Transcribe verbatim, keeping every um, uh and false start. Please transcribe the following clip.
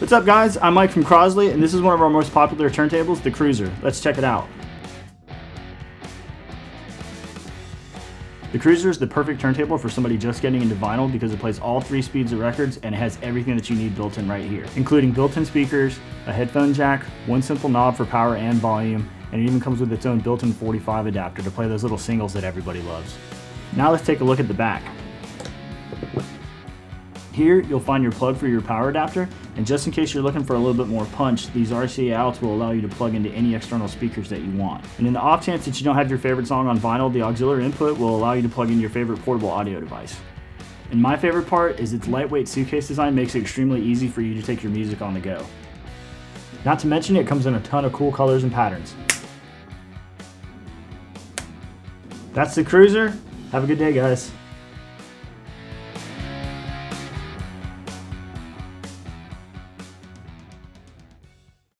What's up guys, I'm Mike from Crosley, and this is one of our most popular turntables, the Cruiser. Let's check it out. The Cruiser is the perfect turntable for somebody just getting into vinyl because it plays all three speeds of records and it has everything that you need built in right here, including built-in speakers, a headphone jack, one simple knob for power and volume, and it even comes with its own built-in forty-five adapter to play those little singles that everybody loves. Now let's take a look at the back. Here you'll find your plug for your power adapter, and just in case you're looking for a little bit more punch, these R C A outs will allow you to plug into any external speakers that you want. And in the off chance that you don't have your favorite song on vinyl, the auxiliary input will allow you to plug in your favorite portable audio device. And my favorite part is its lightweight suitcase design makes it extremely easy for you to take your music on the go. Not to mention it comes in a ton of cool colors and patterns. That's the Cruiser. Have a good day guys.